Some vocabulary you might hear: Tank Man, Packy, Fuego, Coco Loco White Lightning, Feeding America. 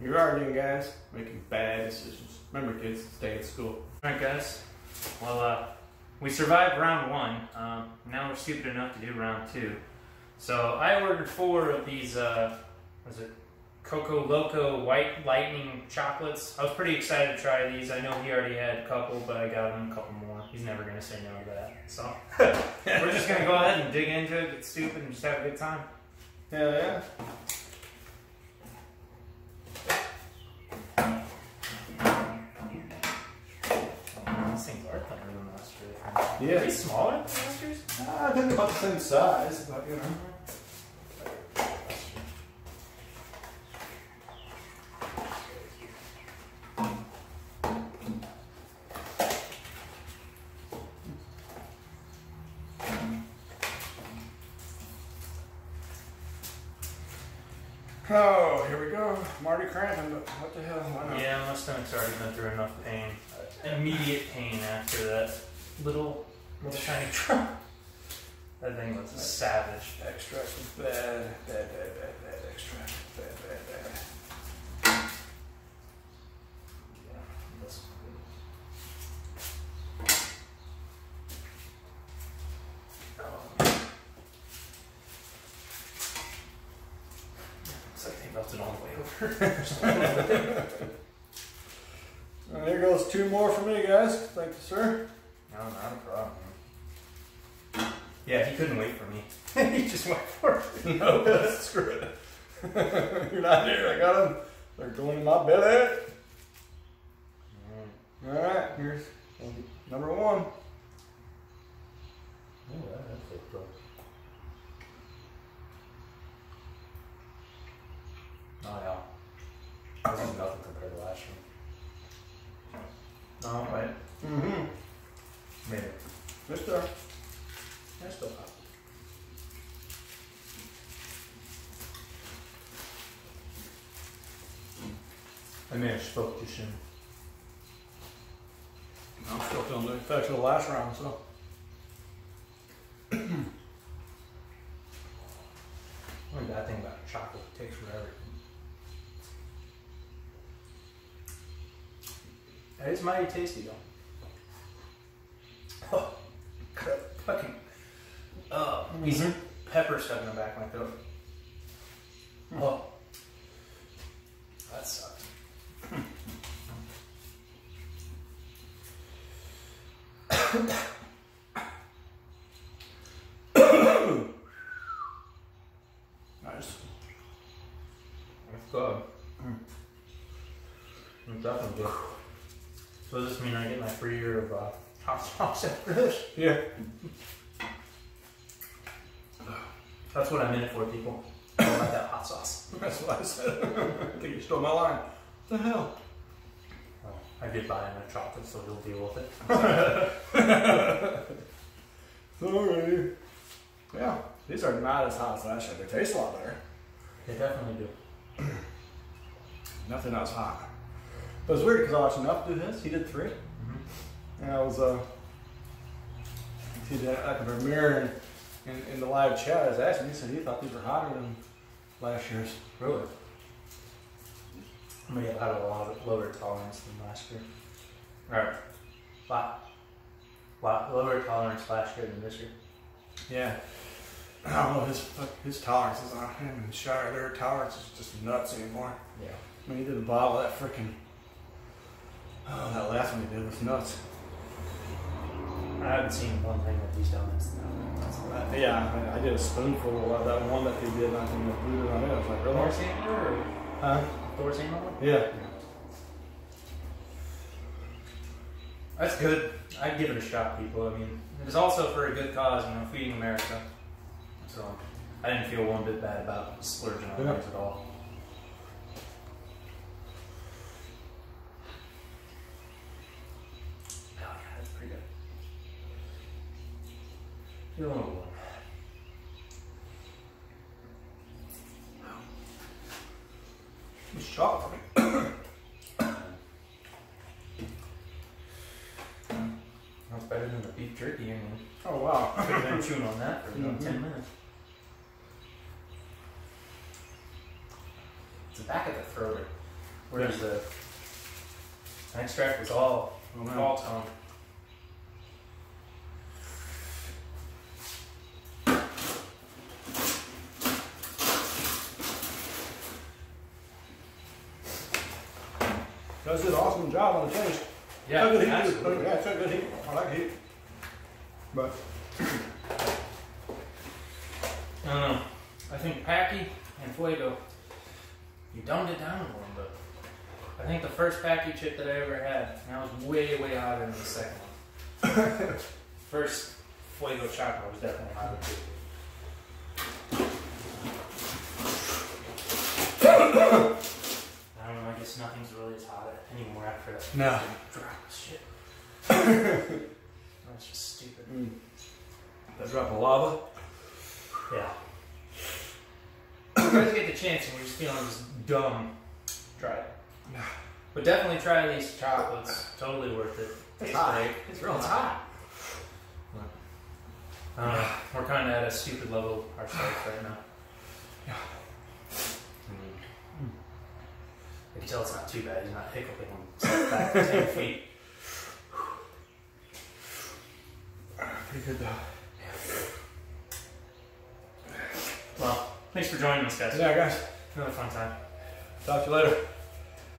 You're arguing, guys, making bad decisions. Remember, kids, stay at school. All right, guys. Well, we survived round one. Now we're stupid enough to do round two. So I ordered 4 of these, Coco Loco White Lightning chocolates. I was pretty excited to try these. I know he already had a couple, but I got him a couple more. He's never going to say no to that. So we're just going to go ahead and dig into it, get stupid, and just have a good time. Hell yeah. Yeah. Are they smaller than monsters? I think they're about the same size, but you know. Oh, here we go. I'm already cramping, but what the hell? Why not? Yeah, my stomach's already been through enough pain. Immediate pain after that. Little shiny truck. That thing was a savage. Extract is bad. Extract is bad. Yeah, that's good. Oh. Looks like they melted all the way over. Well, there goes 2 more for me, guys. Thank you, sir. No, not a problem. Yeah, he couldn't wait for me. He just went for it. No, screw it. You're not here. I got them. They're going in my belly. All right, here's number 1. Oh, that's a problem. Oh yeah. This is nothing compared to last year. No, right. Mm-hmm. Made it. Mister. That's still hot. I may have spoke too soon. I'm still feeling the effects of the last round, so. One bad thing about chocolate, it takes forever. That is mighty tasty, though. Oh, fucking piece of pepper stuck in the back of my throat. Oh, that sucked. Nice. That's good. It's definitely good. So does this mean I get my free year of hot sauce after this? Yeah. That's what I'm in it for, people. I don't like that hot sauce. That's what I said. I think you stole my line. What the hell? Well, I did buy him a chocolate, so he'll deal with it. Sorry. Yeah, these are not as hot as last year. They taste a lot better. They definitely do. Nothing else hot. But it's weird because I watched enough do this. He did 3. And I was, he did like a premiere in the live chat. I was asking, he said he thought these were hotter than last year's. Really? I mean, I had a lot of lower tolerance than last year. Right. Lot lower tolerance last year than this year. Yeah. I don't know, his tolerance is on him and Shire. Their tolerance is just nuts anymore. Yeah. I mean, he did a bottle of that freaking, oh, that last one he did was nuts. I haven't seen one thing that he's done that's not. Yeah, I did a spoonful of that one that he did, and I think it blew it on it. I was like, really? Thor's hammer? Huh? Thor's hammer one? Yeah. That's good. I'd give it a shot, people. I mean, it was also for a good cause, you know, Feeding America. So I didn't feel one bit bad about splurging on things at all. You're one. It's chocolate. That's better than the beef jerky, anyway. Oh, wow. I've been chewing on that for about 10 minutes. It's the back of the throat. Whereas the extract was all tone. Does an awesome job on the taste. Yeah, it's a good heat. Yeah, it's a good heat. I like heat. But I don't know. I think Packy and Fuego, you dumbed it down a little bit. I think the first Packy chip that I ever had, and I was way, way hotter than the second one. First Fuego chocolate was definitely hotter too. I don't know, I guess nothing's really as hot anymore after that. No. Dry shit. That's just stupid. Mm. That drop of lava? Yeah. If you guys get the chance and we're just feeling just dumb, try it. But definitely try these chocolates. Totally worth it. It's hot. It's real hot. We're kind of at a stupid level ourselves right now. Yeah. You can tell it's not too bad. He's not hiccuping him back to 10 feet. Pretty good though. Yeah. Well, thanks for joining us, guys. Yeah, guys. Another fun time. Talk to you later.